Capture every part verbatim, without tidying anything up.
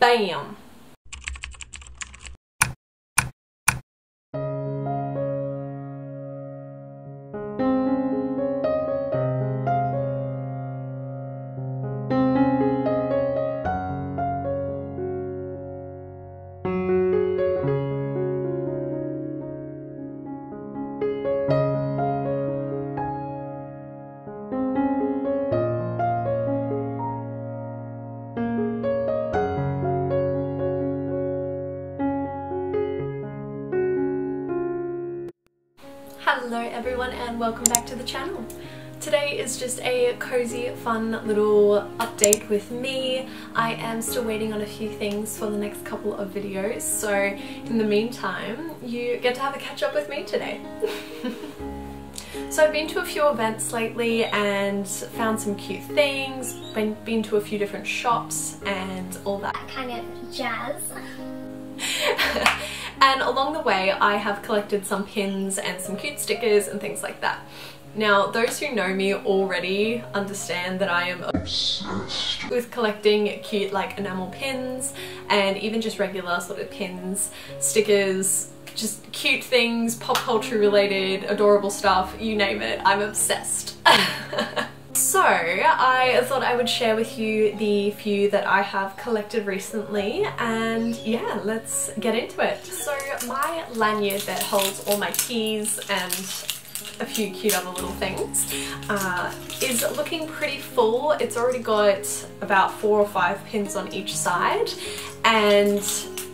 Bam. Hello everyone and welcome back to the channel. Today is just a cozy, fun little update with me. I am still waiting on a few things for the next couple of videos, so in the meantime, you get to have a catch up with me today. So I've been to a few events lately and found some cute things, been, been to a few different shops and all that kind of jazz. And along the way I have collected some pins and some cute stickers and things like that. Now those who know me already understand that I am obsessed with collecting cute like enamel pins and even just regular sort of pins, stickers, just cute things, pop culture related, adorable stuff, you name it, I'm obsessed. So I thought I would share with you the few that I have collected recently, and yeah, let's get into it. So my lanyard that holds all my keys and a few cute other little things uh, is looking pretty full. It's already got about four or five pins on each side, and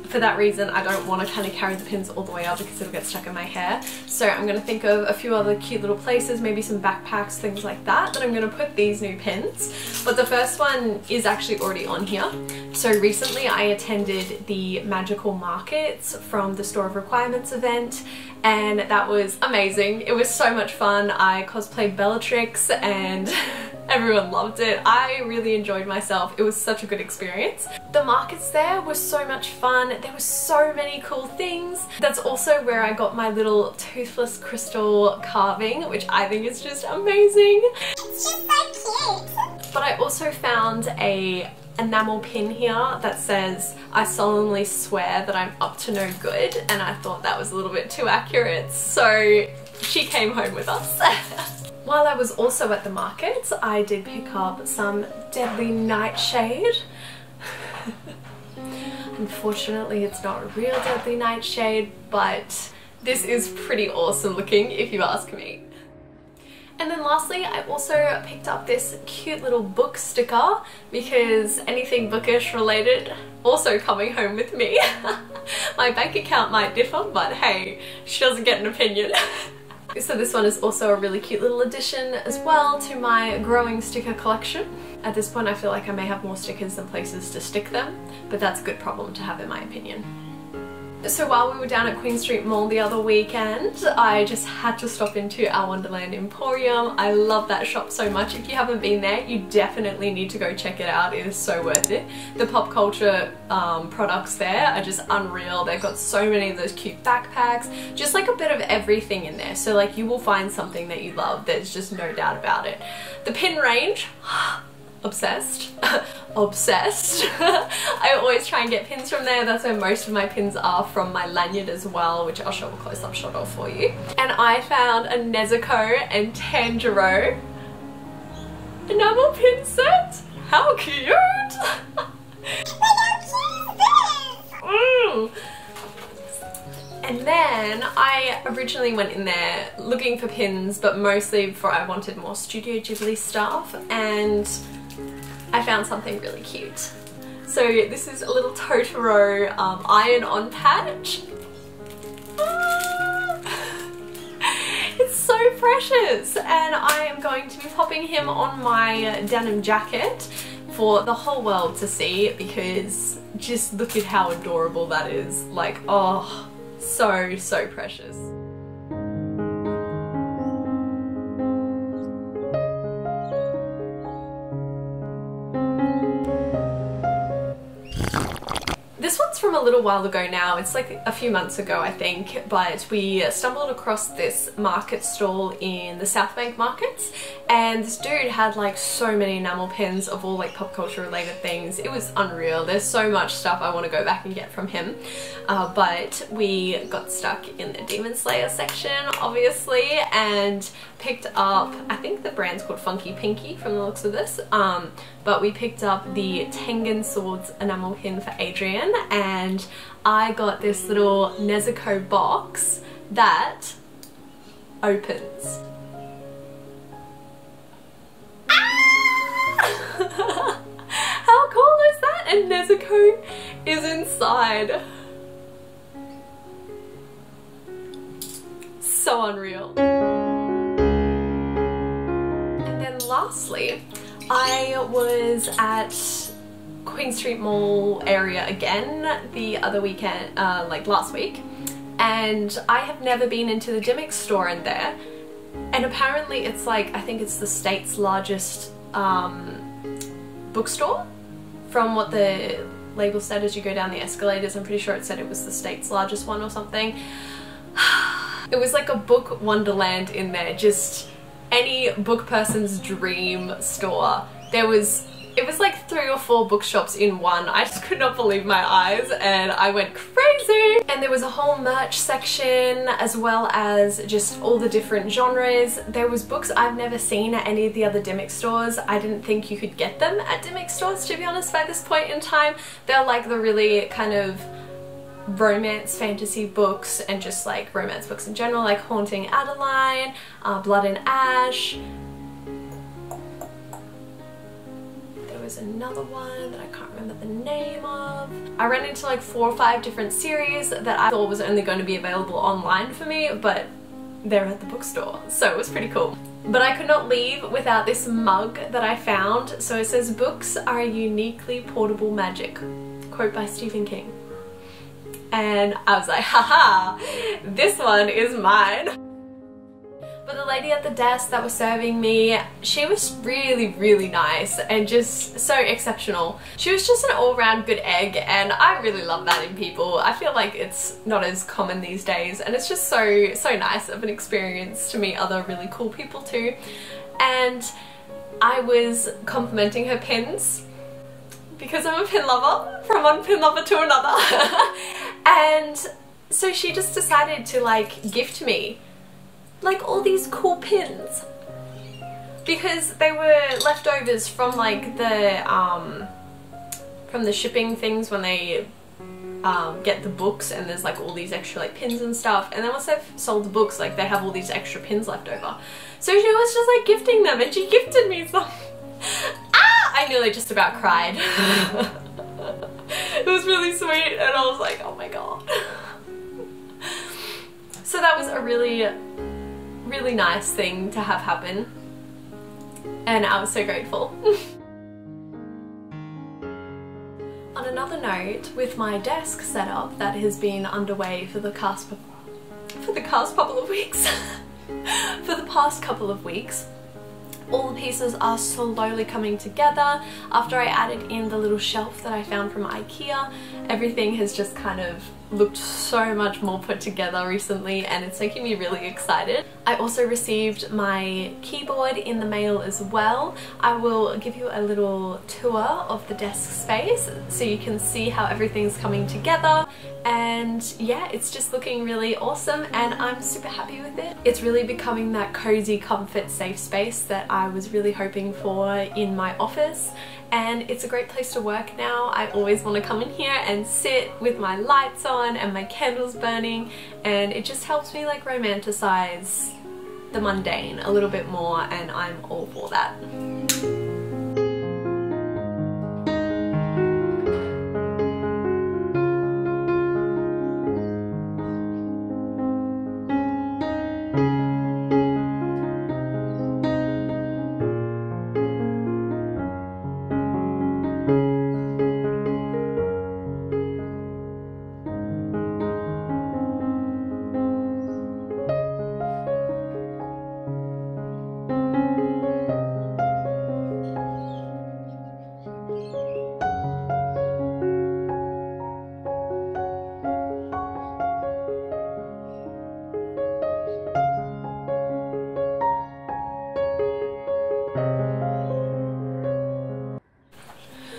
for that reason I don't want to kind of carry the pins all the way up because it'll get stuck in my hair. So I'm going to think of a few other cute little places, maybe some backpacks, things like that, that I'm going to put these new pins. But the first one is actually already on here. So recently I attended the Magical Markets from the Store of Requirements event, and that was amazing. It was so much fun. I cosplayed Bellatrix and everyone loved it. I really enjoyed myself. It was such a good experience. The markets there were so much fun. There were so many cool things. That's also where I got my little toothless crystal carving, which I think is just amazing. It's just so cute. But I also found a enamel pin here that says, "I solemnly swear that I'm up to no good," and I thought that was a little bit too accurate, so she came home with us. While I was also at the markets, I did pick up some deadly nightshade. Unfortunately, it's not a real deadly nightshade, but this is pretty awesome looking if you ask me. And then lastly, I also picked up this cute little book sticker because anything bookish related also coming home with me. My bank account might differ, but hey, she doesn't get an opinion. So this one is also a really cute little addition as well to my growing sticker collection. At this point I feel like I may have more stickers than places to stick them, but that's a good problem to have in my opinion. So while we were down at Queen Street Mall the other weekend, I just had to stop into our Wonderland Emporium. I love that shop so much. If you haven't been there, you definitely need to go check it out. It is so worth it. The pop culture um, products there are just unreal. They've got so many of those cute backpacks, just like a bit of everything in there. So like you will find something that you love. There's just no doubt about it. The pin range, obsessed. Obsessed. I always try and get pins from there. That's where most of my pins are from my lanyard as well, which I'll show a close-up shot of for you. And I found a Nezuko and Tanjiro enamel pin set. How cute! mm. And then I originally went in there looking for pins, but mostly for I wanted more Studio Ghibli stuff, and I found something really cute. So this is a little Totoro um, iron-on patch. Ah! It's so precious, and I am going to be popping him on my denim jacket for the whole world to see because just look at how adorable that is. Like, oh, so, so precious. This one's from a little while ago now, it's like a few months ago I think, but we stumbled across this market stall in the South Bank markets, And this dude had like so many enamel pins of all like pop culture related things. It was unreal. There's so much stuff I want to go back and get from him. Uh, but we got stuck in the Demon Slayer section, obviously, and picked up, I think the brand's called Funky Pinky from the looks of this, um, but we picked up the Tengen Swords enamel pin for Adrian, and I got this little Nezuko box that opens. Ah! How cool is that? And Nezuko is inside. So unreal. And then lastly, I was at Queen Street Mall area again the other weekend, uh, like last week, and I have never been into the Dymocks store in there, and apparently it's like, I think it's the state's largest um, bookstore. From what the label said as you go down the escalators, I'm pretty sure it said it was the state's largest one or something. It was like a book wonderland in there, just any book person's dream store. There was, it was like three or four bookshops in one. I just could not believe my eyes and I went crazy! And there was a whole merch section as well as just all the different genres. There was books I've never seen at any of the other Dymocks stores. I didn't think you could get them at Dymocks stores, to be honest, by this point in time. They're like the really kind of romance fantasy books and just like romance books in general, like Haunting Adeline, uh, Blood and Ash. There was another one that I can't remember the name of. I ran into like four or five different series that I thought was only going to be available online for me, but they're at the bookstore, so it was pretty cool. But I could not leave without this mug that I found. So it says, "Books are a uniquely portable magic," quote by Stephen King. And I was like, haha, this one is mine. But the lady at the desk that was serving me, she was really, really nice and just so exceptional. She was just an all-round good egg, and I really love that in people. I feel like it's not as common these days, and it's just so, so nice of an experience to meet other really cool people too. And I was complimenting her pins, because I'm a pin lover, from one pin lover to another. And so she just decided to like gift me like all these cool pins, because they were leftovers from like the um, from the shipping things when they um, get the books, and there's like all these extra like pins and stuff, and then once they've sold the books, like they have all these extra pins left over. So she was just like gifting them, and she gifted me some. I nearly just about cried. It was really sweet, and I was like, oh my god. So that was a really, really nice thing to have happen, and I was so grateful. On another note, with my desk setup that has been underway for the past for the past couple of weeks, for the past couple of weeks. All the pieces are slowly coming together. After I added in the little shelf that I found from IKEA, everything has just kind of looked so much more put together recently, and it's making me really excited. I also received my keyboard in the mail as well. I will give you a little tour of the desk space so you can see how everything's coming together. And yeah, it's just looking really awesome, and I'm super happy with it. It's really becoming that cozy, comfort, safe space that I was really hoping for in my office, and it's a great place to work now. I always want to come in here and sit with my lights on and my candles burning, and it just helps me like romanticize the mundane a little bit more, and I'm all for that.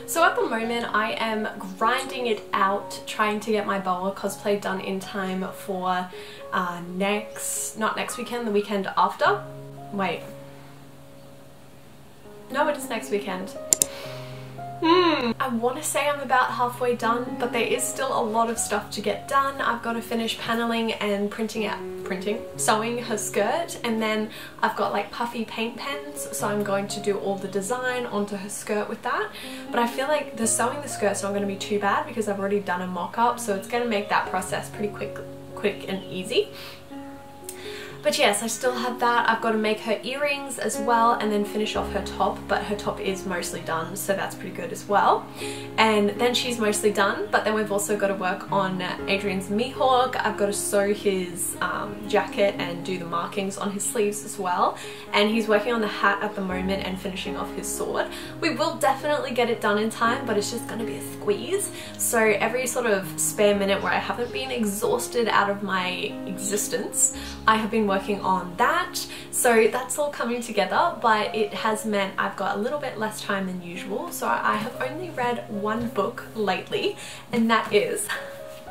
So at the moment I am grinding it out, trying to get my Boa cosplay done in time for uh, next, not next weekend, the weekend after. Wait. No, it is next weekend. Hmm. I want to say I'm about halfway done, but there is still a lot of stuff to get done. I've got to finish paneling and printing out, printing, sewing her skirt, and then I've got like puffy paint pens, so I'm going to do all the design onto her skirt with that. But I feel like the sewing the skirt's not going to be too bad because I've already done a mock-up, so it's going to make that process pretty quick, quick and easy. But yes, I still have that. I've got to make her earrings as well and then finish off her top, but her top is mostly done, so that's pretty good as well. And then she's mostly done, but then we've also got to work on Adrian's Mihawk. I've got to sew his um, jacket and do the markings on his sleeves as well. And he's working on the hat at the moment and finishing off his sword. We will definitely get it done in time, but it's just going to be a squeeze. So every sort of spare minute where I haven't been exhausted out of my existence, I have been working on that, so that's all coming together, but it has meant I've got a little bit less time than usual. So I have only read one book lately, and that is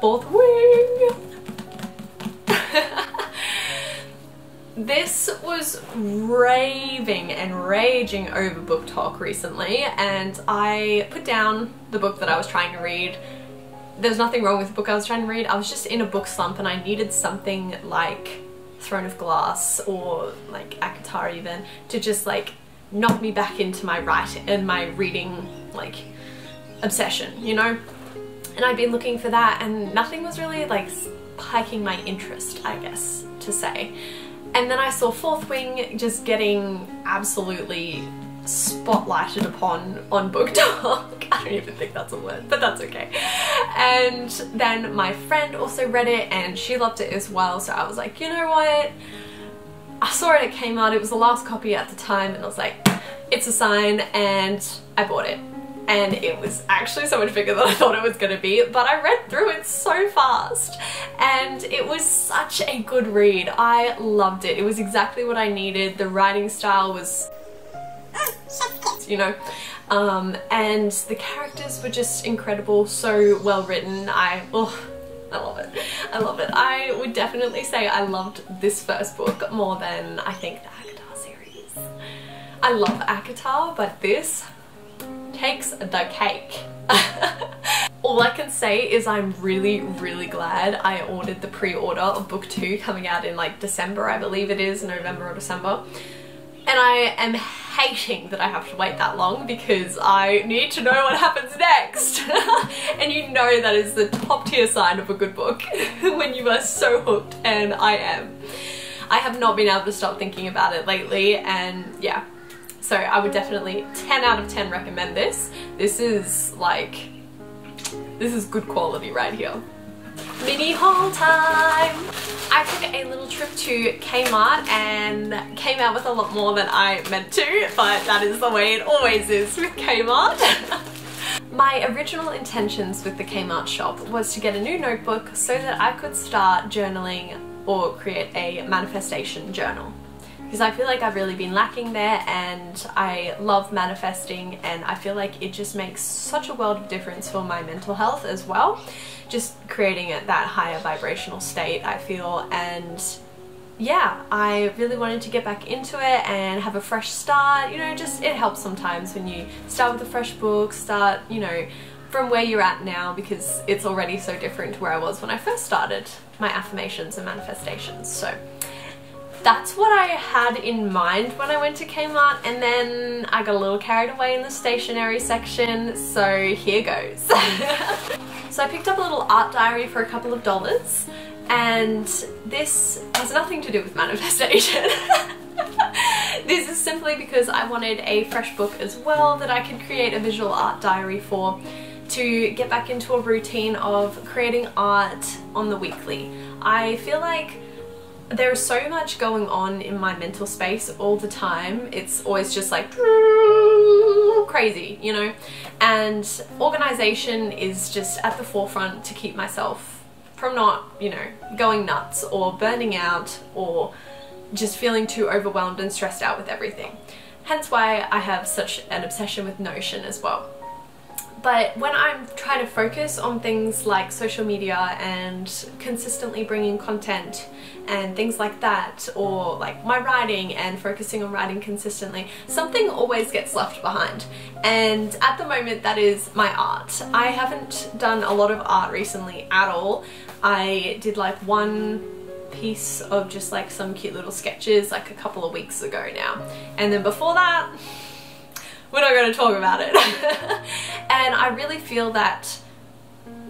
Fourth Wing. This was raving and raging over BookTok recently, and I put down the book that I was trying to read. There's nothing wrong with the book I was trying to read. I was just in a book slump and I needed something like Throne of Glass or like Avatar even to just like knock me back into my writing and my reading like obsession, you know. And I'd been looking for that, and nothing was really like piquing my interest, I guess to say. And then I saw Fourth Wing just getting absolutely spotlighted upon on BookTok. I don't even think that's a word, but that's okay. And then my friend also read it and she loved it as well, so I was like, you know what, I saw it at Kmart, it was the last copy at the time, and I was like, it's a sign, and I bought it. And it was actually so much bigger than I thought it was going to be, but I read through it so fast and it was such a good read. I loved it. It was exactly what I needed. The writing style was, you know, um, and the characters were just incredible, so well written. I, oh, I love it. I love it. I would definitely say I loved this first book more than I think the Avatar series. I love Avatar, but this takes the cake. All I can say is I'm really, really glad I ordered the pre-order of book two coming out in like December, I believe it is, November or December. And I am hating that I have to wait that long because I need to know what happens next. And you know that is the top tier sign of a good book, when you are so hooked, and I am. I have not been able to stop thinking about it lately, and yeah. So I would definitely ten out of ten recommend this. This is like, this is good quality right here. Mini haul time! I took a little trip to Kmart and came out with a lot more than I meant to, but that is the way it always is with Kmart. My original intentions with the Kmart shop was to get a new notebook so that I could start journaling or create a manifestation journal, because I feel like I've really been lacking there, and I love manifesting, and I feel like it just makes such a world of difference for my mental health as well. Just creating at that higher vibrational state, I feel, and yeah, I really wanted to get back into it and have a fresh start. You know, just it helps sometimes when you start with a fresh book, start, you know, from where you're at now, because it's already so different to where I was when I first started my affirmations and manifestations. So that's what I had in mind when I went to Kmart, and then I got a little carried away in the stationery section, so here goes. So I picked up a little art diary for a couple of dollars, and this has nothing to do with manifestation. This is simply because I wanted a fresh book as well that I could create a visual art diary for, to get back into a routine of creating art on the weekly. I feel like there is so much going on in my mental space all the time. It's always just like crazy, you know, and organization is just at the forefront to keep myself from not, you know, going nuts or burning out or just feeling too overwhelmed and stressed out with everything. Hence why I have such an obsession with Notion as well. But when I'm trying to focus on things like social media and consistently bringing content and things like that, or like my writing and focusing on writing consistently, something always gets left behind. And at the moment that is my art. I haven't done a lot of art recently at all. I did like one piece of just like some cute little sketches like a couple of weeks ago now. And then before that, we're not going to talk about it. And I really feel that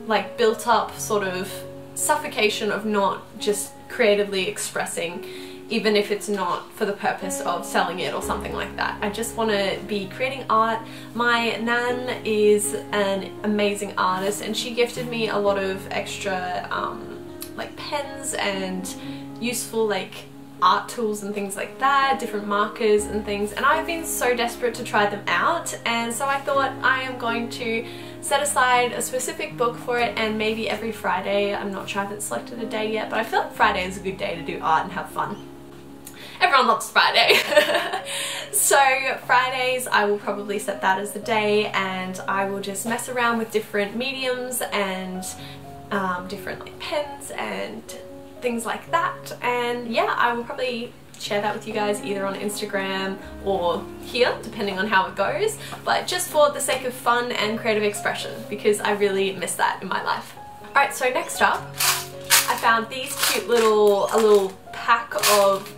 like built up sort of suffocation of not just creatively expressing, even if it's not for the purpose of selling it or something like that. I just want to be creating art. My nan is an amazing artist and she gifted me a lot of extra um, like pens and useful like art tools and things like that, different markers and things, and I've been so desperate to try them out, and so I thought I am going to set aside a specific book for it, and maybe every Friday, I'm not sure I haven't selected a day yet, but I feel like Friday is a good day to do art and have fun. Everyone loves Friday. So Fridays I will probably set that as the day, and I will just mess around with different mediums and um, different like pens and things like that, and yeah, I will probably share that with you guys either on Instagram or here, depending on how it goes, but just for the sake of fun and creative expression, because I really miss that in my life. Alright, so next up, I found these cute little, a little pack of,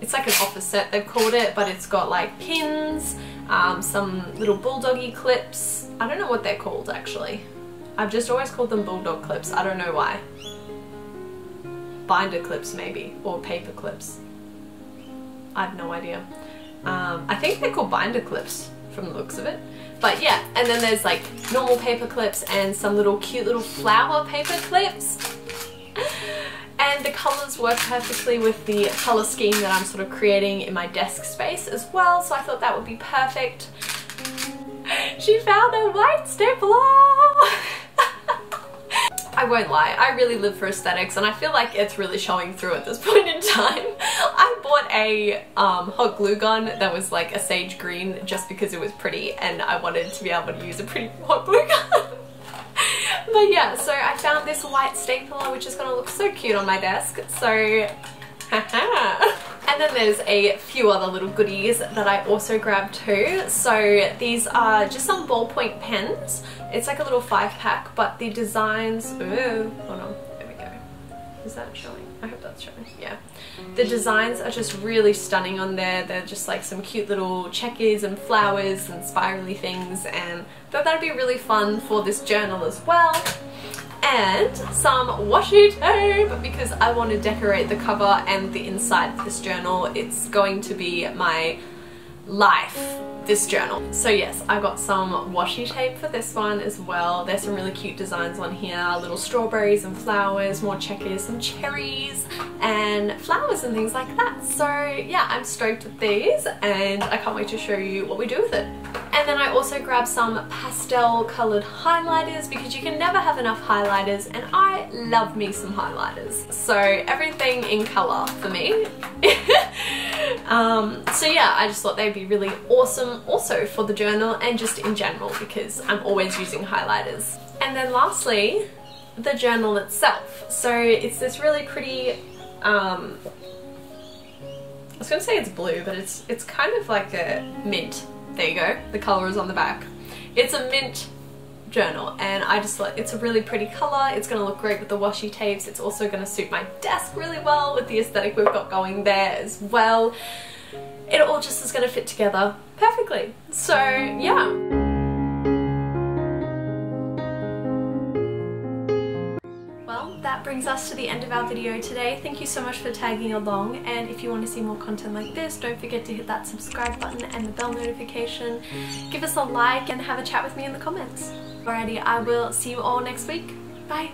it's like an office set they've called it, but it's got like pins, um, some little bulldoggy clips, I don't know what they're called actually. I've just always called them bulldog clips, I don't know why. Binder clips maybe, or paper clips. I have no idea. Um, I think they're called binder clips from the looks of it. But yeah, and then there's like normal paper clips and some little cute little flower paper clips. And the colours work perfectly with the colour scheme that I'm sort of creating in my desk space as well, so I thought that would be perfect. She found a white stapler! I won't lie, I really live for aesthetics and I feel like it's really showing through at this point in time. I bought a um, hot glue gun that was like a sage green just because it was pretty and I wanted to be able to use a pretty hot glue gun. But yeah, so I found this white stapler which is going to look so cute on my desk, so and then there's a few other little goodies that I also grabbed too. So these are just some ballpoint pens. It's like a little five pack, but the designs, ooh, hold on, there we go. Is that showing? I hope that's showing, yeah. The designs are just really stunning on there. They're just like some cute little checkers and flowers and spirally things, and thought that'd be really fun for this journal as well. And some washi tape because I want to decorate the cover and the inside of this journal. It's going to be my life, this journal. So yes, I got some washi tape for this one as well. There's some really cute designs on here, little strawberries and flowers, more checkers, some cherries and flowers and things like that. So yeah, I'm stoked with these and I can't wait to show you what we do with it. And then I also grabbed some pastel coloured highlighters because you can never have enough highlighters and I love me some highlighters. So everything in colour for me. Um, so yeah, I just thought they'd be really awesome also for the journal and just in general because I'm always using highlighters. And then lastly, the journal itself. So it's this really pretty, um, I was going to say it's blue, but it's, it's kind of like a mint. There you go, the colour is on the back. It's a mint journal and I just thought it's a really pretty colour, it's going to look great with the washi tapes, it's also going to suit my desk really well with the aesthetic we've got going there as well. It all just is going to fit together perfectly. So yeah. That brings us to the end of our video today. Thank you so much for tagging along, and if you want to see more content like this, don't forget to hit that subscribe button and the bell notification. Give us a like and have a chat with me in the comments. Alrighty, I will see you all next week. Bye!